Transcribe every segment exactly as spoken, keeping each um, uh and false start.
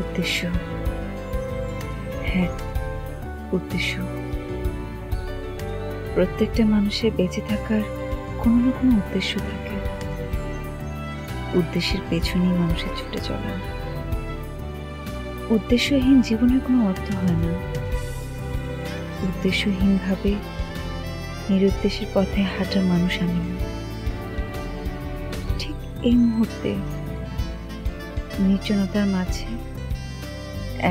উদ্দেশ্য। হ্যাঁ, উদ্দেশ্য। প্রত্যেকটা মানুষের বেঁচে থাকার কোনো না কোনো উদ্দেশ্য থাকে। উদ্দেশ্যের পেছনেই মানুষের ছুটে চলা। উদ্দেশ্যহীন জীবনের কোনো অর্থ হয় না। উদ্দেশ্যহীনভাবে নিরুদ্দেশের পথে হাঁটা মানুষ আমি না। ঠিক এই মুহূর্তে নির্জনতার মাঝে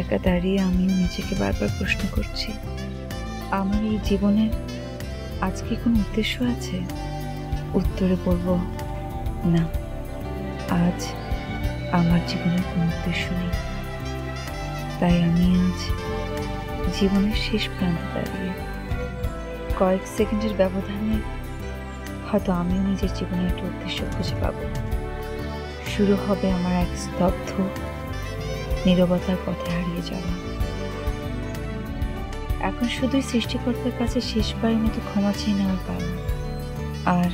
একা দাঁড়িয়ে আমিও নিজেকে বারবার প্রশ্ন করছি, আমার এই জীবনের আজকে কোনো উদ্দেশ্য আছে? উত্তরে বলব, না, আজ আমার জীবনের কোনো উদ্দেশ্য নেই। তাই আমি আজ জীবনের শেষ প্রান্তে দাঁড়িয়ে কয়েক সেকেন্ডের ব্যবধানে হয়তো আমিও নিজের জীবনে একটা উদ্দেশ্য খুঁজে পাব। শুরু হবে আমার এক স্তব্ধ নীরবতার পথে হারিয়ে যাওয়া। এখন শুধুই সৃষ্টিকর্তার কাছে শেষবারের মতো ক্ষমা চেয়ে নেওয়ার পালা। আর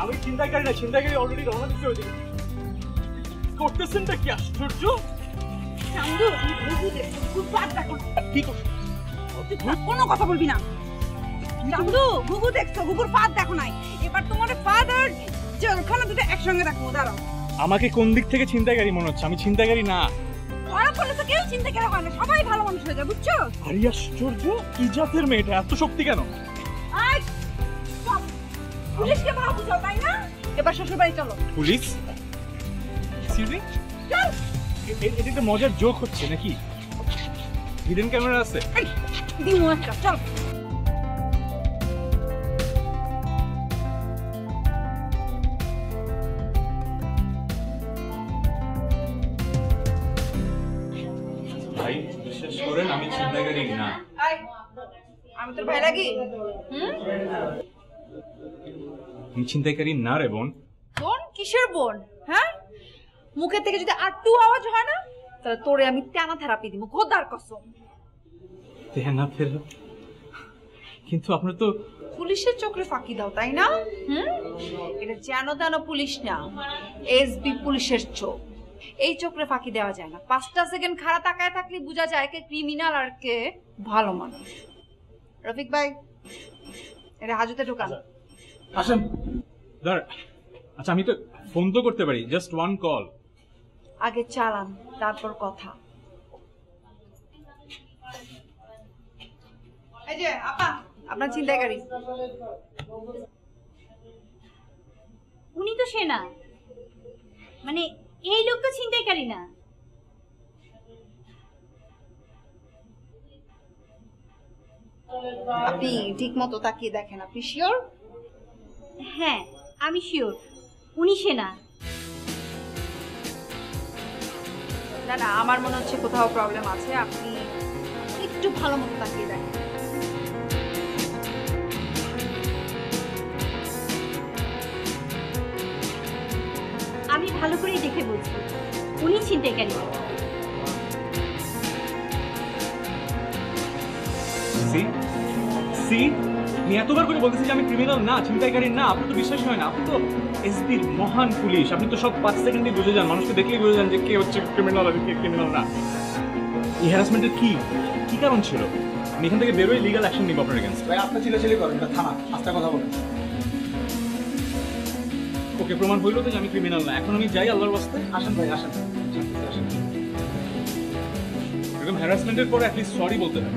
আমি চিন্তাকারী না, চিন্তাকারী অলরেডি রওনা দিতে হয়েছে। করতেছেনটা কি আশ্চর্য? কোনো কথা বলবি না চান্দু। ঘুঘু দেখছো? ঘুঘুর পাত দেখো নাই? এবার তোমার পাত আর জলখানা দুটো একসঙ্গে দেখো। দাঁড়াও, আমাকে কোন দিক থেকে চিন্তাকারী মনে হচ্ছে? আমি চিন্তাকারী না। ওরা বলে তো কেউ চিন্তাকারী হয় না, সবাই ভালো মানুষ হয়ে যায়, বুঝছো? আরে আশ্চর্য, কি জাতের মেয়েটা, এত শক্তি কেন? আজ পুলিশকে ভাবো বুঝো, তাই না? এবার শ্বশুর বাড়ি চলো। পুলিশ? সিরি? চল। এটা একটা মজার জোক হচ্ছে নাকি? ভিডিও ক্যামেরা আছে? দিমু একটা, চল। ভাই, বিশ্বাস করেন আমি চিন্তাকারী না। আমি তোর ভাই লাগি? হুম, তুই চিন্তাকারী না রে বোন। বোন? কিসের বোন? হ্যাঁ, মুখের থেকে যদি আর টু আওয়াজ হয় না তাহলে তোরে আমি টানা থেরাপি দিব, খোদার কসম। টানা থেরাপি? কিন্তু আপনি তো পুলিশের চক্রে ফাঁকি দাও, তাই না? হুম, এটা জানো জানো পুলিশ না, এসবি পুলিশের চোখ। এই চক্রে ফাঁকি দেওয়া যায় না। পাঁচটা সেকেন্ড খাড়া তাকায় থাকলে বোঝা যায় কে ক্রিমিনাল আর কে ভালো মানুষ। রফিক ভাই, এটা হাজতে ঢোকান। আসেন। আচ্ছা, আমি তো ফোন তো করতে পারি, জাস্ট ওয়ান কল। আগে চালান, তারপর কথা। এই যে আপা, আপনার চিন্তাকারী। উনি তো সে না, মানে এই লোক তো চিন্তাকারী না। আপনি ঠিক মতো তাকিয়ে দেখেন, আপনি শিওর? হ্যাঁ, আমি শিওর উনি সে না। না না, আমার মনে হচ্ছে কোথাও প্রবলেম আছে। আপনি একটু ভালো মতো তাকিয়ে দেখেন। আমি ভালো করেই দেখে বলছি, উনি চিন্তাকারী। সি সি আমি এতবার করে বলতেছি যে আমি ক্রিমিনাল না, চিন্তাকারী না। আপনি তো বিশ্বাস হয় না। আপনি তো এসবির মহান পুলিশ, আপনি তো সব পাঁচ সেকেন্ডে বুঝে যান, মানুষকে দেখলেই বুঝে যান যে কে হচ্ছে ক্রিমিনাল আর কে ক্রিমিনাল না। এই হ্যারাসমেন্টের কি কি কারণ ছিল? আমি এখান থেকে বেরোই লিগাল অ্যাকশন নিব আপনার এগেইনস্ট। ভাই, আপনি চিল্লাচিল্লি করেন না, থামা, আস্তে কথা বলুন। ওকে, প্রমাণ হইল তো যে আমি ক্রিমিনাল না। এখন আমি যাই আল্লাহর ওয়াস্তে। আসেন ভাই, আসেন। এরকম হ্যারাসমেন্টের পরে অ্যাটলিস্ট সরি বলতে হবে।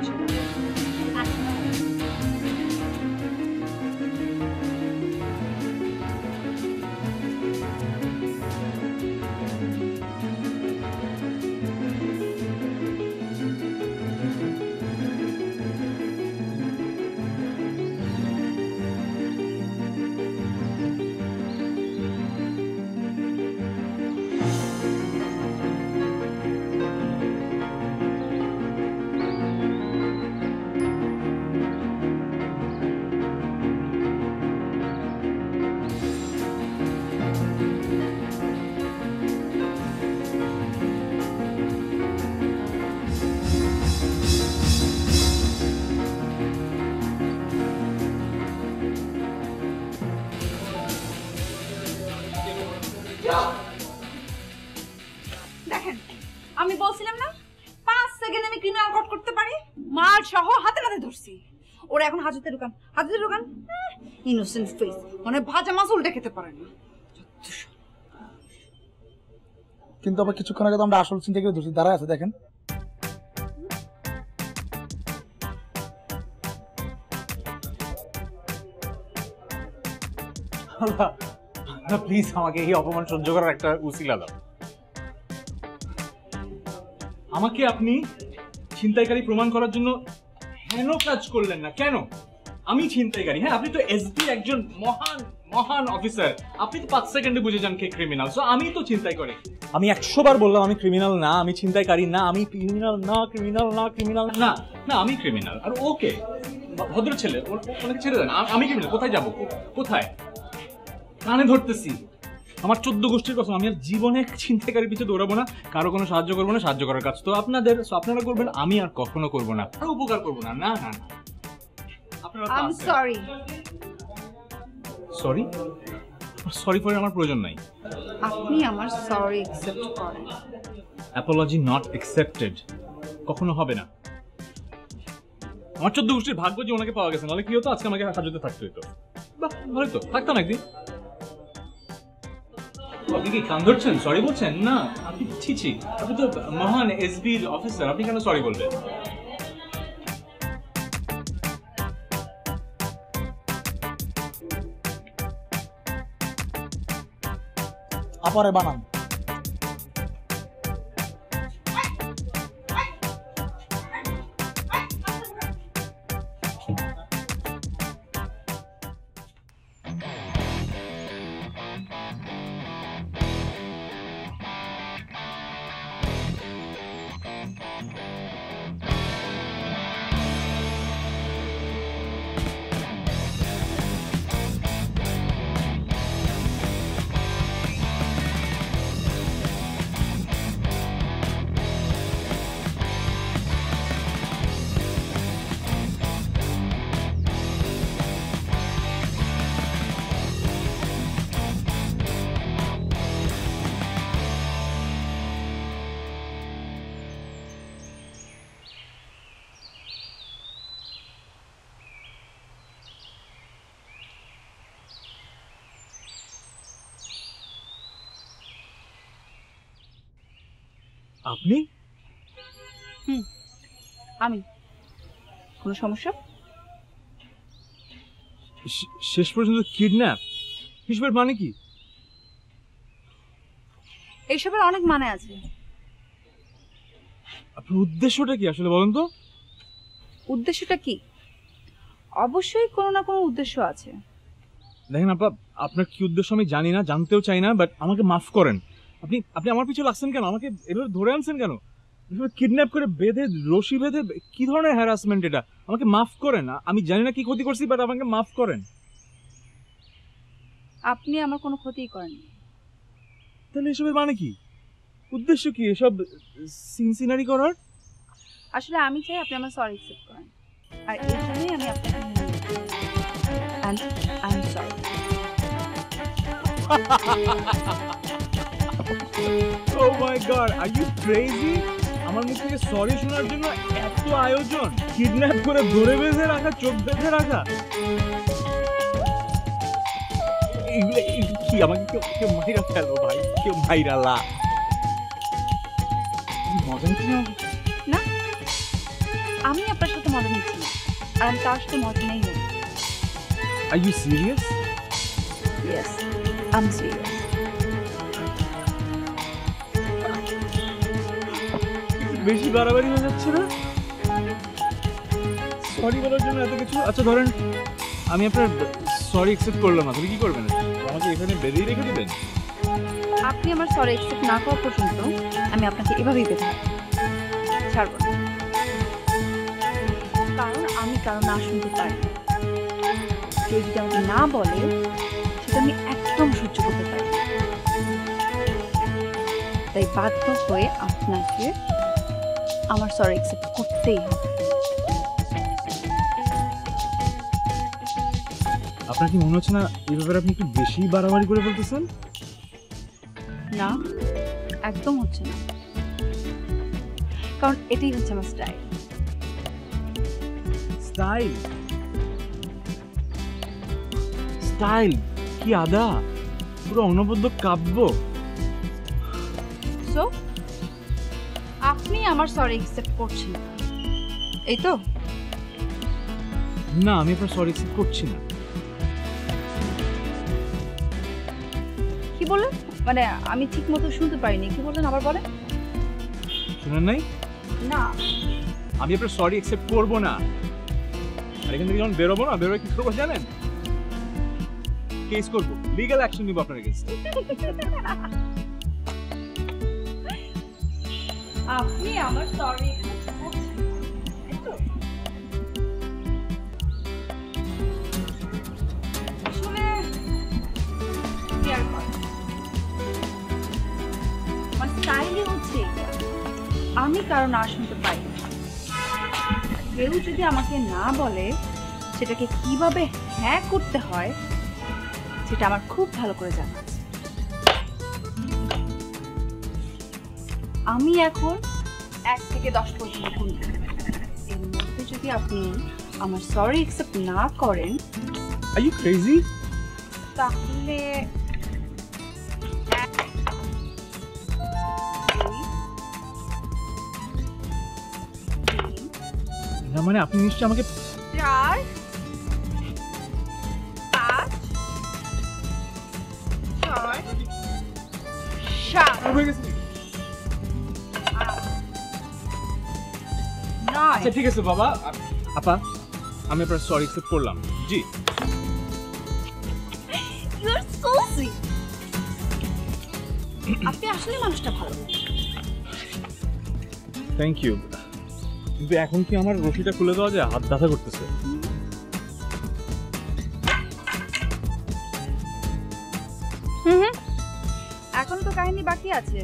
বিষয়টা। কিনা ঘট করতে পারি মাল সহ হাতে নাতে ধরছি ওরা এখন হাজতে দোকান হাজতে দোকান ইনোসেন্ট ফেস মানে ভাজা মাছ উল্টে খেতে পারে না কিন্তু আবার কিছুক্ষণ আগে তো আমরা আসল চিন্তা করে ধরছি দাঁড়ায় আছে দেখেন আল্লাহ না প্লিজ আমাকে এই অপমান সহ্য করার একটা উসিলা দাও আমাকে আপনি ছিনতাইকারী প্রমাণ করার জন্য কেন কাজ করলেন না কেন আমি ছিনতাইকারী হ্যাঁ আপনি তো এসপি একজন মহান মহান অফিসার আপনি তো পাঁচ সেকেন্ডে বুঝে যান কে ক্রিমিনাল সো আমি তো ছিনতাই করি আমি একশো বার বললাম আমি ক্রিমিনাল না আমি ছিনতাইকারী না আমি ক্রিমিনাল না ক্রিমিনাল না ক্রিমিনাল না না আমি ক্রিমিনাল আর ওকে ভদ্র ছেলে ওনাকে ছেড়ে দেন আমি ক্রিমিনাল কোথায় যাবো কোথায় কানে ধরতেছি আমার চোদ্দ গোষ্ঠীর কথা আমি আর জীবনে ছিনতাইকারীর পিছে দৌড়াবো না কারো কোনো সাহায্য করবো না সাহায্য করার কাজ তো আপনাদের আপনারা করবেন আমি আর কখনো করবো না আর উপকার করবো না না না I'm sorry sorry sorry for আমার প্রয়োজন নাই আপনি আমার সরি অ্যাকসেপ্ট করেন অ্যাপোলজি নট অ্যাকসেপ্টেড কখনো হবে না আমার চোদ্দ গোষ্ঠীর ভাগ্য যে ওনাকে পাওয়া গেছে নাহলে কি হতো আজকে আমাকে হাজতে থাকতে হতো বাহ ভালো তো থাকতো না একদিন আপনি কি কান ধরছেন সরি বলছেন না আপনি ছি ছি আপনি তো মহান এসবি অফিসার আপনি কেন সরি বলবেন আপারে বানান আপনি হুম আমি কোনো সমস্যা শেষ পর্যন্ত কিডন্যাপ হিসেবের মানে কি এইসবের অনেক মানে আছে আপনার উদ্দেশ্যটা কি আসলে বলেন তো উদ্দেশ্যটা কি অবশ্যই কোনো না কোনো উদ্দেশ্য আছে দেখেন আপা আপনার কি উদ্দেশ্য আমি জানি না জানতেও চাই না বাট আমাকে মাফ করেন আপনি আপনি আমার পিছু লাগছেন কেন আমাকে এভাবে ধরে আনছেন কেন কিডন্যাপ করে বেঁধে রশি বেঁধে কি ধরনের হ্যারাসমেন্ট এটা আমাকে মাফ করেন আমি জানি না কি ক্ষতি করছি বাট আমাকে মাফ করেন আপনি আমার কোনো ক্ষতিই করেননি তাহলে এসবের মানে কি উদ্দেশ্য কি এসব সিনসিনারি করার আসলে আমি চাই আপনি আমার সরি অ্যাকসেপ্ট করেন আর এই জন্যই আমি আপনাকে and I'm sorry Oh my God, are you crazy? আমার মুখ থেকে সরি শোনার জন্য এত আয়োজন কিডন্যাপ করে ধরে বেঁধে রাখা চোখ বেঁধে রাখা কি আমাকে কেউ মাইরা ফেলো ভাই কেউ মাইরা লা মজা নিচ্ছি না আমি আপনার সাথে মজা নিচ্ছি আর আমি তার সাথে মজা নেই Are you serious? Yes, I'm serious. বেশি বাড়াবাড়ি হয়ে যাচ্ছে না সরি বলার জন্য এত কিছু আচ্ছা ধরেন আমি আপনার সরি অ্যাকসেপ্ট করলাম না আপনি কি করবেন আমাকে এখানে বেঁধে রেখে দেবেন আপনি আমার সরি অ্যাকসেপ্ট না করা পর্যন্ত আমি আপনাকে এভাবেই বেঁধে ছাড়ব কারণ আমি কারণ না শুনতে পারি কেউ যদি আমাকে না বলে সেটা আমি একদম সহ্য করতে পারি তাই বাধ্য হয়ে আপনাকে আমার সরি অ্যাকসেপ্ট করতেই হবে আপনার কি মনে হচ্ছে না এই ব্যাপারে আপনি একটু বেশি বাড়াবাড়ি করে বলতেছেন না একদম হচ্ছে না কারণ এটাই হচ্ছে আমার স্টাইল। স্টাইল স্টাইল কি আদা, পুরো অনবদ্য কাব্য। সো আপনি আমার সরি অ্যাকসেপ্ট করছেন এই তো? না, আমি আপনার সরি অ্যাকসেপ্ট করছি না। কি বলেন? মানে আমি ঠিক মতো শুনতে পারিনি, কি বললেন আবার বলেন? শুনেন নাই? না, আমি আপনার সরি অ্যাকসেপ্ট করব না। আর এখান থেকে যখন বেরোবো না, বেরোয় কি করবো জানেন? কেস করবো, লিগাল অ্যাকশন নিব আপনার এগেইনস্টে। আপনি আমার সরি আমি কারণ না শুনতে পাই। কেউ যদি আমাকে না বলে সেটাকে কিভাবে হ্যাঁ করতে হয় সেটা আমার খুব ভালো করে জানা আছে। আমি এখন এক থেকে দশ পর্যন্ত গুনব, এর মধ্যে যদি আপনি আমার সরি অ্যাকসেপ্ট না করেন, আর ইউ ক্রেজি, তাহলে মানে আপনি নিশ্চয়ই আমাকে চার পাঁচ ছয় সাত নয়। আচ্ছা ঠিক আছে বাবা, আপা আমি আপনার সরি অ্যাকসেপ্ট করলাম। জি, ইউ আর সো সুইট। আপনি আসলে মানুষটা ভালো। Thank you. কিন্তু এখন কি আমার রশিটা খুলে দেওয়া যায়? হাত ব্যথা করতেছে। হুম, এখন তো কাহিনী বাকি আছে।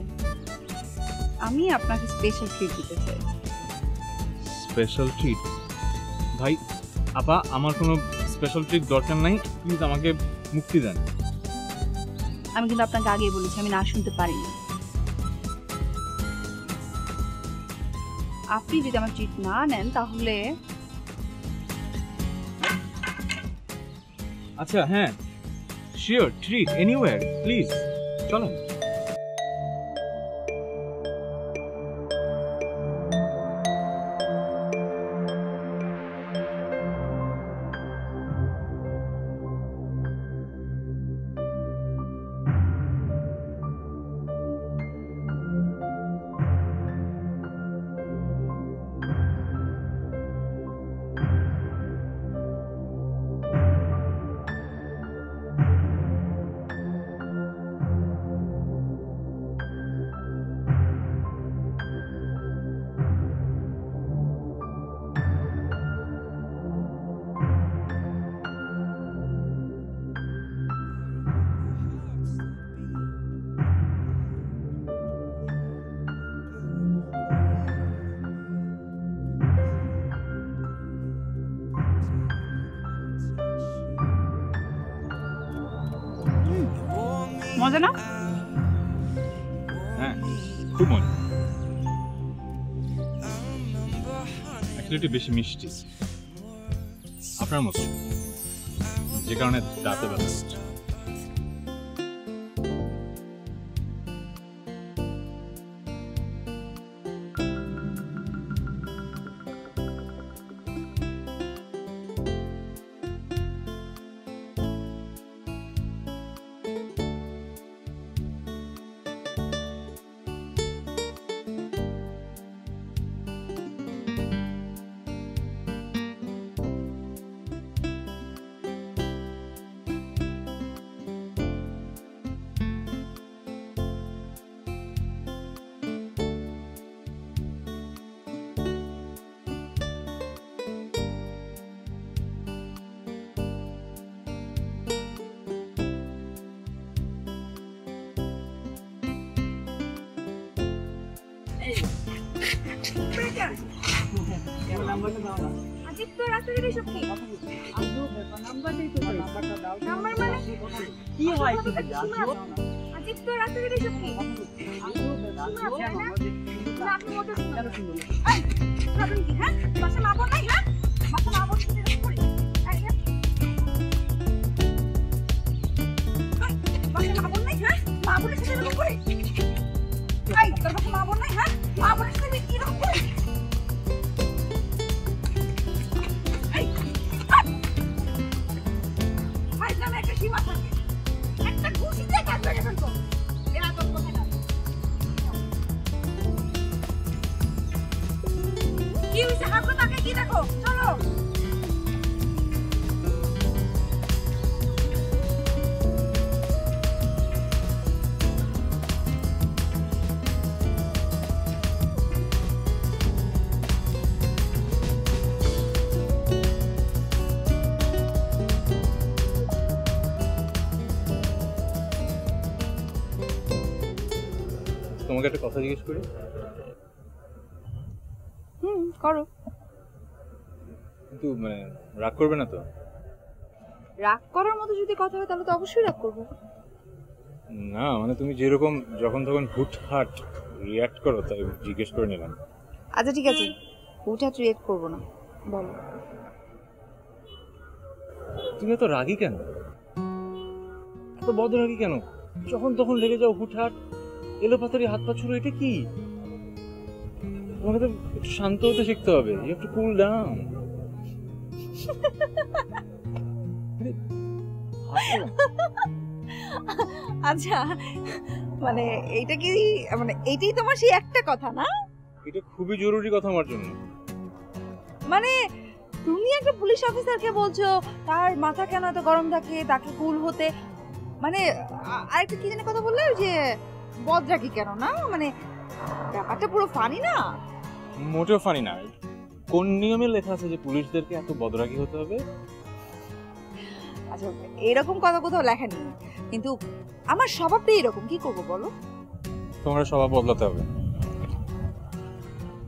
আমি আপনাকে স্পেশাল ট্রিট দিতে চাই। Special treat? ভাই আপা আমার কোনো স্পেশাল ট্রিট দরকার নাই, প্লিজ আমাকে মুক্তি দেন। আমি কিন্তু আপনাকে আগেই বলেছি আমি না শুনতে পারি। আপনি যদি আমার ট্রিট না নেন তাহলে আচ্ছা হ্যাঁ, শিওর, ট্রিট এনিওয়্যার প্লিজ, চলেন। মজা না? হ্যাঁ খুব মজা। বেশি মিষ্টি আপনার মতো, যে কারণে দাঁতে ব্যথা। তোমাকে একটা কথা জিজ্ঞেস করি? হুম, করো। কিন্তু মানে রাগ করবে না তো? রাগ করার মতো যদি কথা হয় তাহলে তো অবশ্যই রাগ করব। না মানে তুমি যেরকম যখন তখন হুটহাট রিঅ্যাক্ট করো তাই জিজ্ঞেস করে নিলাম। আচ্ছা ঠিক আছে, হুটহাট রিঅ্যাক্ট করব না, বলো তুমি তো রাগী কেন? তো বদ রাগী কেন? যখন তখন লেগে যাও হুটহাট এলো পাতারি হাত পা ছুড়ো, এটা কি? তোমাকে তো শান্ত হতে শিখতে হবে। You have to cool down. আচ্ছা মানে এইটা কি মানে এইটাই তোমার সেই একটা কথা না? এটা খুবই জরুরি কথা আমার জন্য। মানে তুমি একটা পুলিশ অফিসারকে বলছো তার মাথা কেন এত গরম থাকে, তাকে কুল হতে। মানে আরেকটা কি জানি কথা বললে, যে বদরাগী কেন না, মানে ব্যাপারটা পুরো ফানি না। মোটেও ফানি না। কোন নিয়মে লেখা আছে যে পুলিশদেরকে এত বদরাগী হতে হবে? আচ্ছা এরকম কথা কোথাও লেখা নেই, কিন্তু আমার স্বভাবটাই এরকম, কি করবো বলো? তোমার স্বভাব বদলাতে হবে।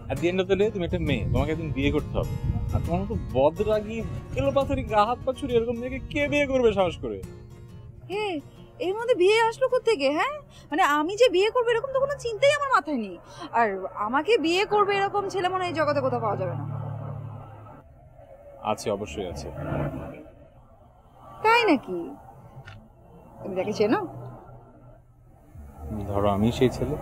At the end of the day তুমি একটা মেয়ে, তোমাকে একদিন বিয়ে করতে হবে। আর তোমার মতো বদরাগী এলো পাথারি গা হাত পা ছুড়ি এরকম দেখে কে বিয়ে করবে সাহস করে? হে এর মধ্যে বিয়ে আসলো কোত্থেকে? হ্যাঁ মানে আমি যে বিয়ে করবো এরকম তো কোনো চিন্তাই আমার মাথায় নেই। আর আমাকে বিয়ে করবে এরকম ছেলে মনে হয় এই জগতে কোথাও পাওয়া যাবে না। আছে, অবশ্যই আছে। তাই নাকি? তুমি তাকে চেনো? ধরো আমি সেই ছেলে।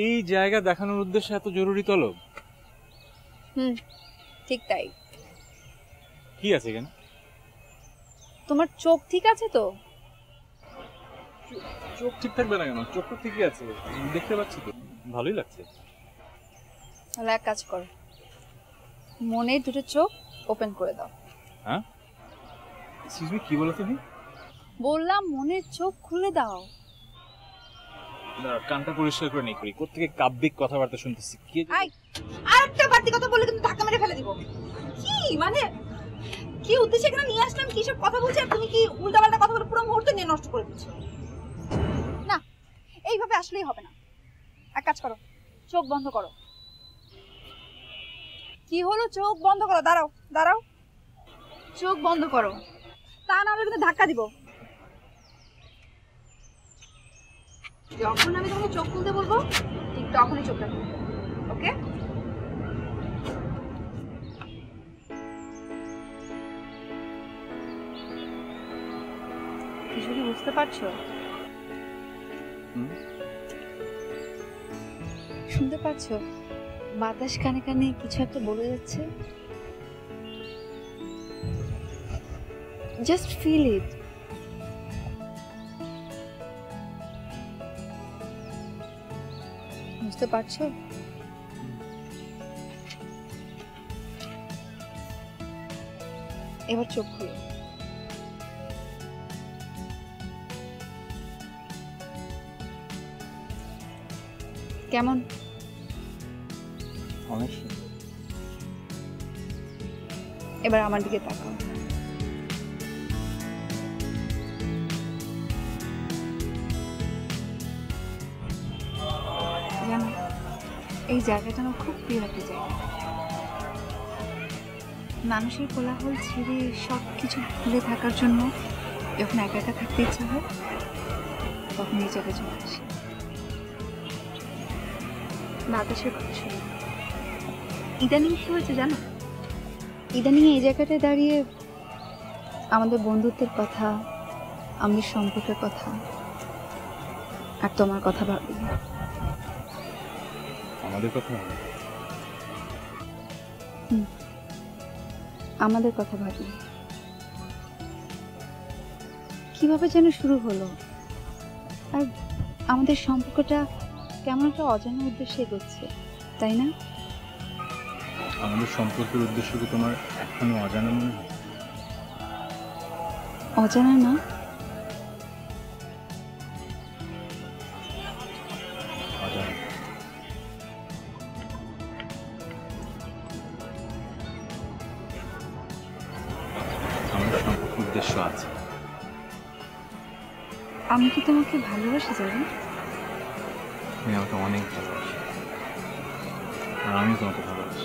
এই জায়গা দেখানোর উদ্দেশ্যে এত জরুরি তলব? হুম ঠিক তাই। কি আছে এখানে? তোমার চোখ ঠিক আছে তো? চোখ ঠিক থাকবে না কেন? চোখ তো ঠিকই আছে, দেখতে পাচ্ছি তো, ভালোই লাগছে। তাহলে এক কাজ করো, মনে দুটো চোখ ওপেন করে দাও। হ্যাঁ এক্সকিউজ মি, কি বলছো তুমি? বললাম মনের চোখ খুলে দাও। কানটা পরিষ্কার করে নেই করি, কোত্থেকে কাব্যিক কথাবার্তা শুনতেছি। কি আই আরেকটা বাড়তি কথা বলে কিন্তু ধাক্কা মেরে ফেলে দিব। কি মানে কি উদ্দেশ্যে এখানে নিয়ে আসলাম, কি সব কথা বলছ তুমি? কি উল্টাপাল্টা কথা বলে পুরো মুহূর্ত নিয়ে নষ্ট করে দিচ্ছ। না এইভাবে আসলেই হবে না। এক কাজ করো, চোখ বন্ধ করো। কি হলো? চোখ বন্ধ করো। দাঁড়াও দাঁড়াও, চোখ বন্ধ করো, তা না হলে কিন্তু ধাক্কা দিব। যখন আমি তোমাকে চোখ খুলতে বলবো ঠিক তখনই চোখটা খুলবে, ওকে? কিছু কি বুঝতে পারছো? শুনতে পাচ্ছ? বাতাস কানে কানে কিছু একটা বলে যাচ্ছে। Just feel it. বুঝতে পারছ? এবার চোখ খুলো। কেমন? অনেক সুন্দর। এবার আমার দিকে তাকাও। এই জায়গাটা আমার খুব প্রিয় একটা জায়গা। মানুষের কোলাহল ছেড়ে সব কিছু ভুলে থাকার জন্য যখন একা একা থাকতে ইচ্ছা হয় তখন এই জায়গায় চলে আসে। বাতাসের কথা শুনে ইদানিং কি হয়েছে জানো? ইদানিং এই জায়গাটায় দাঁড়িয়ে আমাদের বন্ধুত্বের কথা, আমাদের সম্পর্কের কথা আর তোমার কথা ভাবি। আমাদের কথা আমাদের কথা ভাবি। কিভাবে যেন শুরু হলো আর আমাদের সম্পর্কটা কেমন একটা অজানা উদ্দেশ্যে এগোচ্ছে, তাই না? আমাদের সম্পর্কের উদ্দেশ্য কি তোমার এখনো অজানা মনে হয়? অজানা না, আমাদের সম্পর্কের উদ্দেশ্য আছে। আমি কি তোমাকে ভালোবাসি জানি? আমি আমাকে অনেক ভালোবাসি আর আমি তোমাকে ভালোবাসি।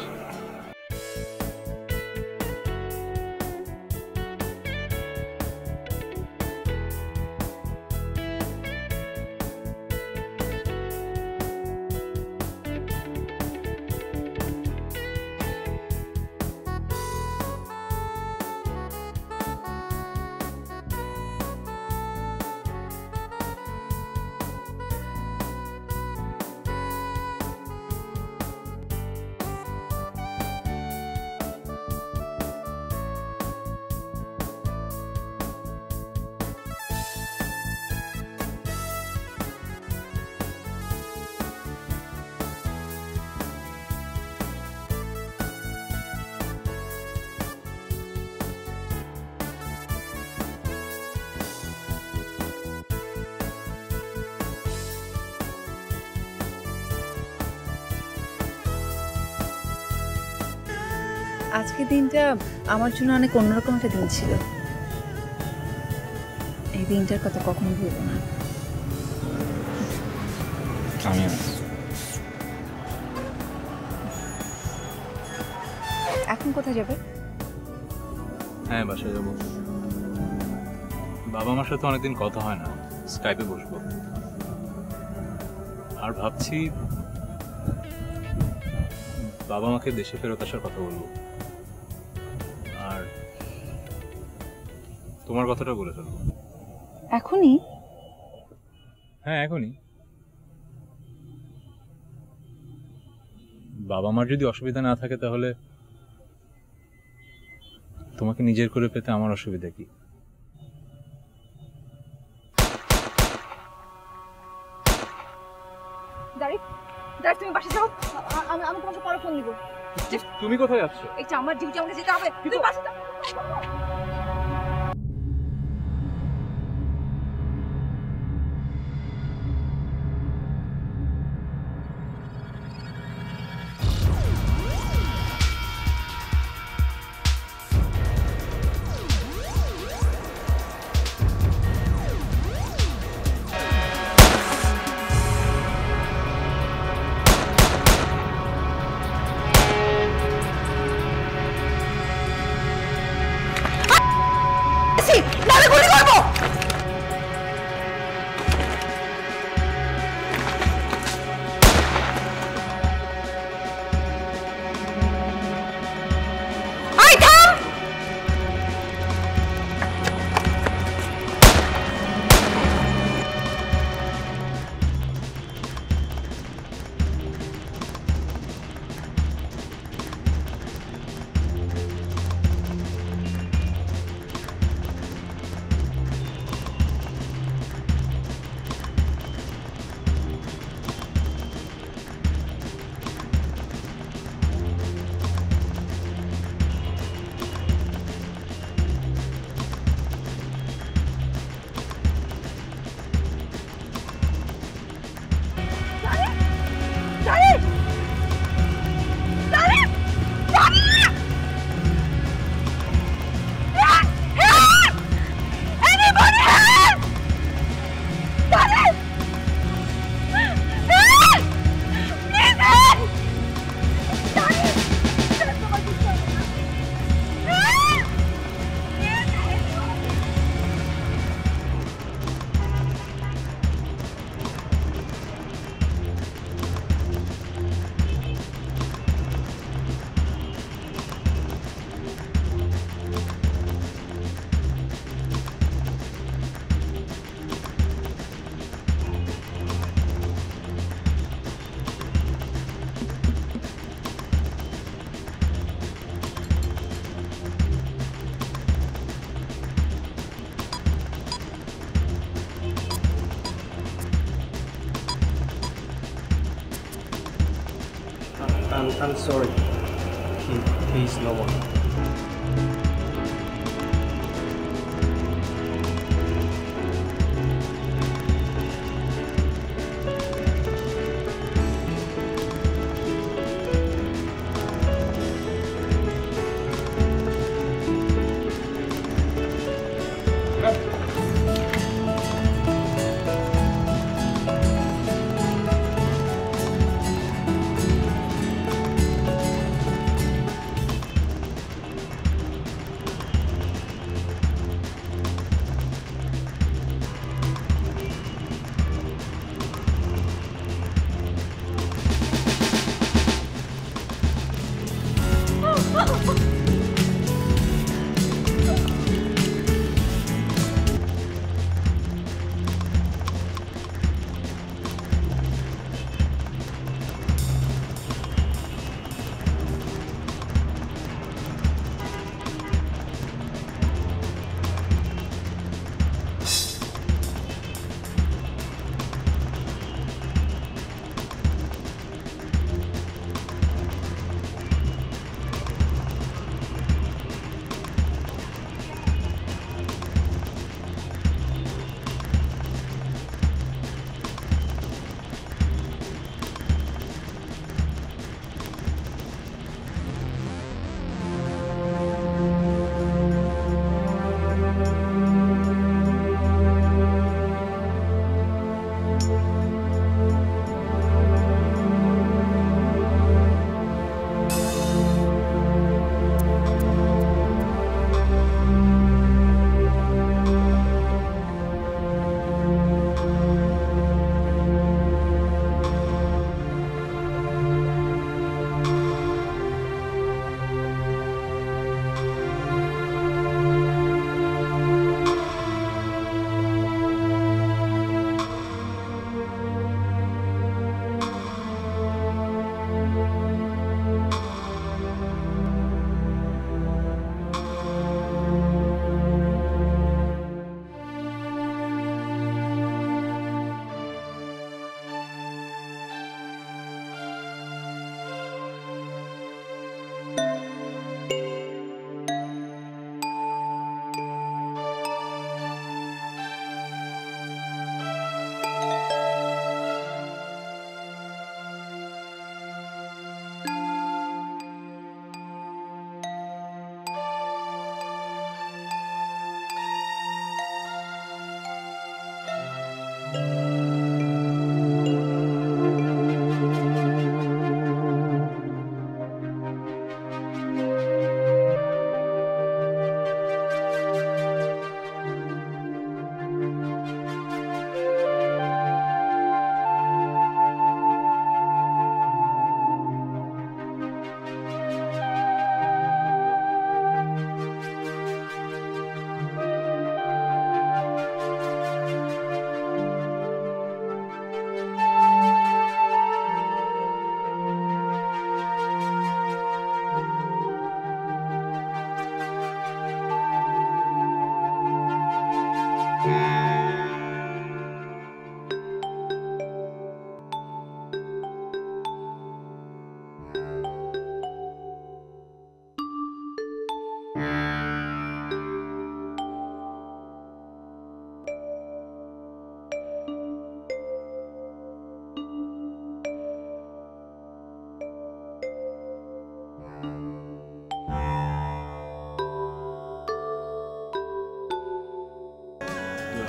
আজকে দিনটা আমার জন্য অনেক অন্যরকম একটা দিন ছিল। এই দিনটার কথা কখনো ভুলবো না। এখন কোথায় যাবে? হ্যাঁ, বাসায় যাবো। বাবা মার সাথে অনেকদিন কথা হয় না, স্কাইপে বসবো। আর ভাবছি বাবা মাকে দেশে ফেরত আসার কথা বলবো। আর তোমার কথাটা বলে ফেলবো এখনই। হ্যাঁ এখনই। বাবা মার যদি অসুবিধা না থাকে তাহলে তোমাকে নিজের করে পেতে আমার অসুবিধা কি? তুমি বাসে যাও, আমি তোমাকে পরে ফোন দিব। তুমি কোথায় যাচ্ছ? এই যে আমার ডিউটি, আমাকে যেতে হবে। তুমি বাসে যাও। I'm sorry. He, he is no one.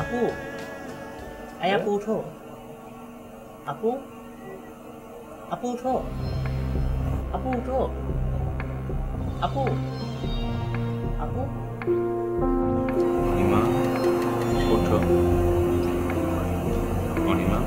Apu, ay Apu utho. Apu, Apu utho. Apu utho. Apu, Apu. Nima, utho. Nima.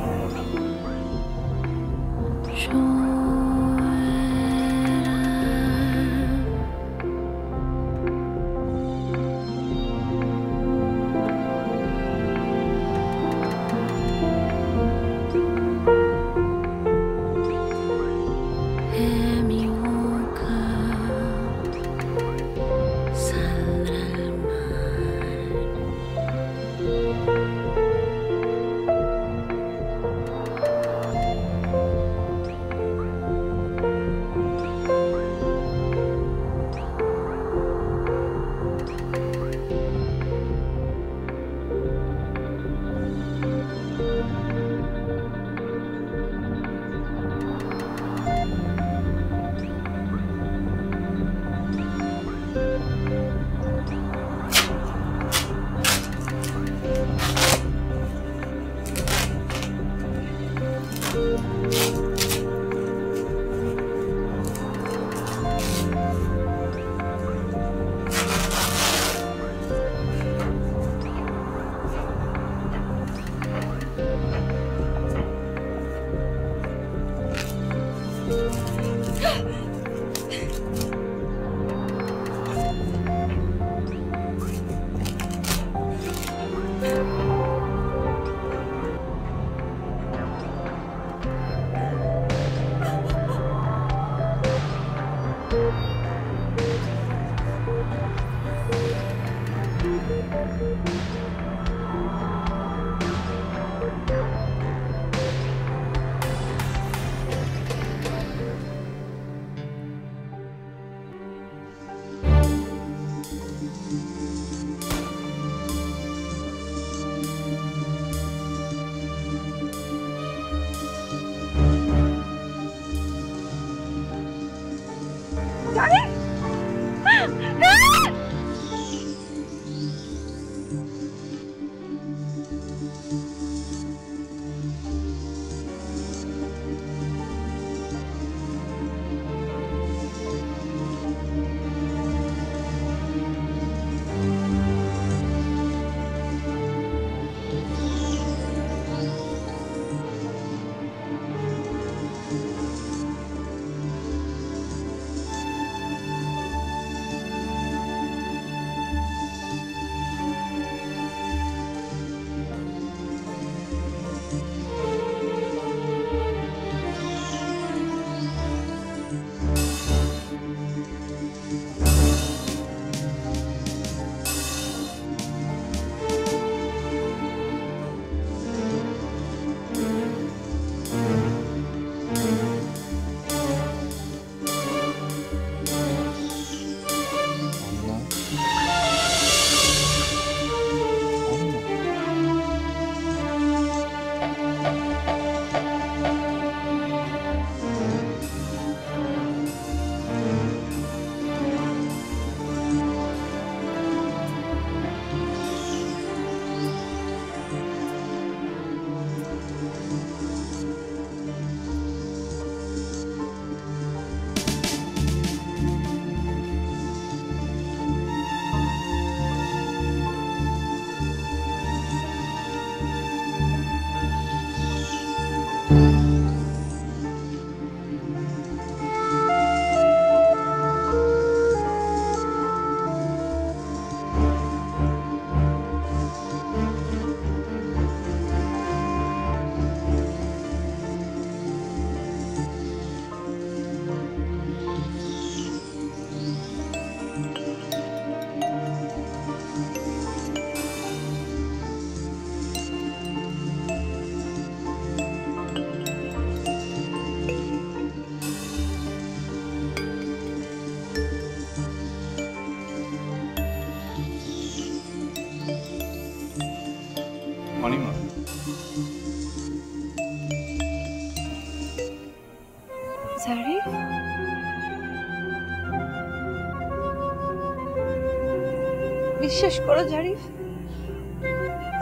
বিশ্বাস করো জারিফ,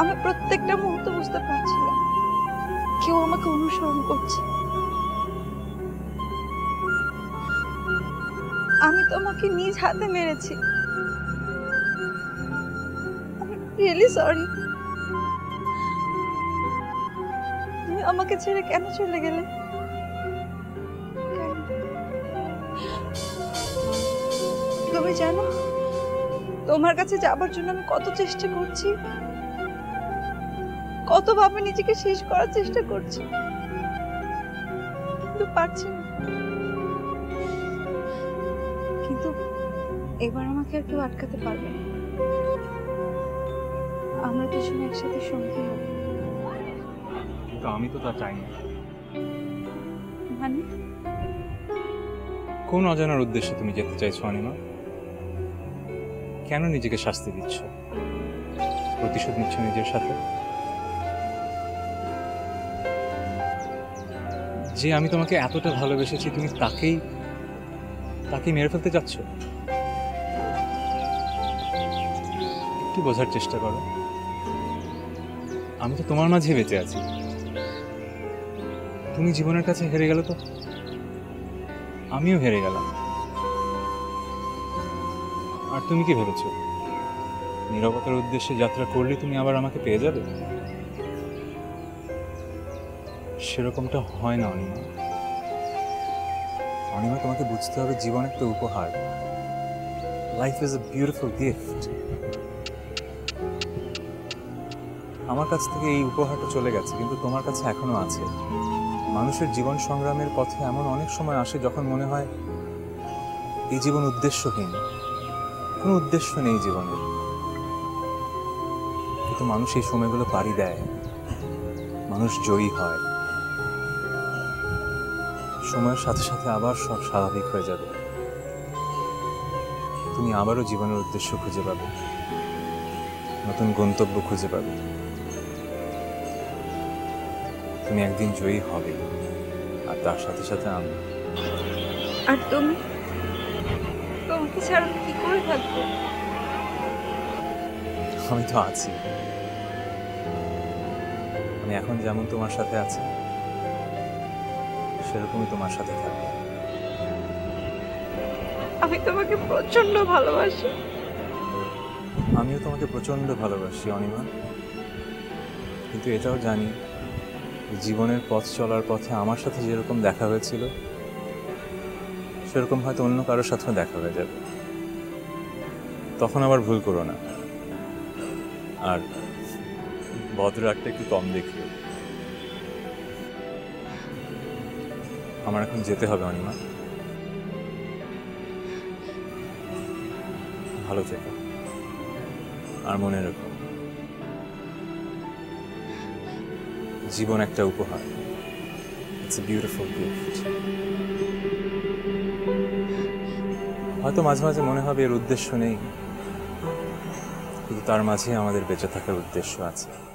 আমি প্রত্যেকটা মুহূর্ত বুঝতে পারছিলাম কেউ আমাকে অনুসরণ করছে। আমি তোমাকে নিজ হাতে মেরেছি। আমি রিয়েলি সরি। তুমি আমাকে ছেড়ে কেন চলে গেলে? তুমি জানো তোমার কাছে যাবার জন্য আমি কত চেষ্টা করছি, কত ভাবে নিজেকে শেষ করার চেষ্টা করছি, কিন্তু পারছি না। কিন্তু এবার আমাকে আর কেউ আটকাতে পারবে না। আমরা কিছু একসাথে সঙ্গী হব। কিন্তু আমি তো তা চাই না। মানে কোন অজানার উদ্দেশ্যে তুমি যেতে চাইছো অনিমা? কেন নিজেকে শাস্তি দিচ্ছ? প্রতিশোধ নিচ্ছ নিজের সাথে? যে আমি তোমাকে এতটা ভালোবেসেছি তুমি তাকেই তাকেই মেরে ফেলতে যাচ্ছ? একটু বোঝার চেষ্টা করো, আমি তো তোমার মাঝে বেঁচে আছি। তুমি জীবনের কাছে হেরে গেল তো আমিও হেরে গেলাম। আর তুমি কি ভেবেছ নীরবতার উদ্দেশ্যে যাত্রা করলে তুমি আবার আমাকে পেয়ে যাবে? সেরকমটা হয় না অনিমা। অনিমা, তোমাকে বুঝতে হবে জীবন একটা উপহার। Life is a beautiful gift. আমার কাছ থেকে এই উপহারটা চলে গেছে, কিন্তু তোমার কাছে এখনো আছে। মানুষের জীবন সংগ্রামের পথে এমন অনেক সময় আসে যখন মনে হয় এই জীবন উদ্দেশ্যহীন, কোনো উদ্দেশ্য নেই জীবনের। কিন্তু মানুষ এই সময়গুলো পাড়ি দেয়, মানুষ জয়ী হয়। সময়ের সাথে সাথে আবার সব স্বাভাবিক হয়ে যাবে। তুমি আবারও জীবনের উদ্দেশ্য খুঁজে পাবে, নতুন গন্তব্য খুঁজে পাবে। তুমি একদিন জয়ী হবে, আর তার সাথে সাথে আমি। আর তুমি আমাকে ছাড়া কি করে থাকবো? আমি তো আছি, আমি এখন যেমন তোমার সাথে আছি সেরকমই তোমার সাথে থাকবো। আমি তোমাকে প্রচন্ড ভালোবাসি। আমিও তোমাকে প্রচন্ড ভালোবাসি অনিমা, কিন্তু এটাও জানি জীবনের পথ চলার পথে আমার সাথে যেরকম দেখা হয়েছিল সেরকম হয়তো অন্য কারোর সাথেও দেখা হয়ে যাবে, তখন আবার ভুল করো না। আর ভদ্রটাকে একটু কম দেখিও। আমার এখন যেতে হবে অনিমা, ভালো থেকো আর মনে রেখো জীবন একটা উপহার। It's a beautiful gift. হয়তো মাঝে মাঝে মনে হবে এর উদ্দেশ্য নেই, কিন্তু তার মাঝে আমাদের বেঁচে থাকার উদ্দেশ্য আছে।